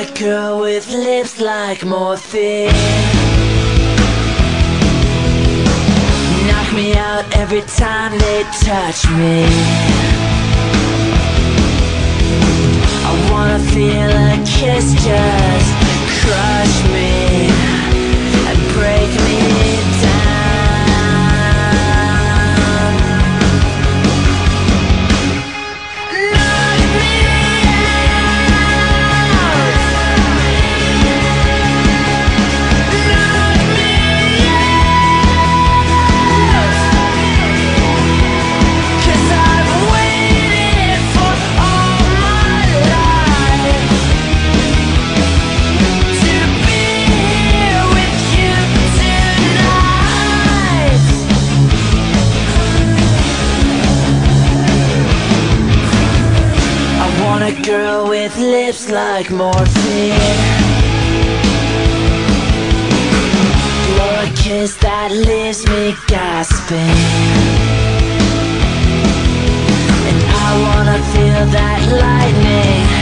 Smart girl with lips like morphine. Knock me out every time they touch me. I wanna feel a kiss just crush me and break me down. Knock me out. Girl with lips like morphine, blow a kiss that leaves me gasping, and I wanna feel that lightning.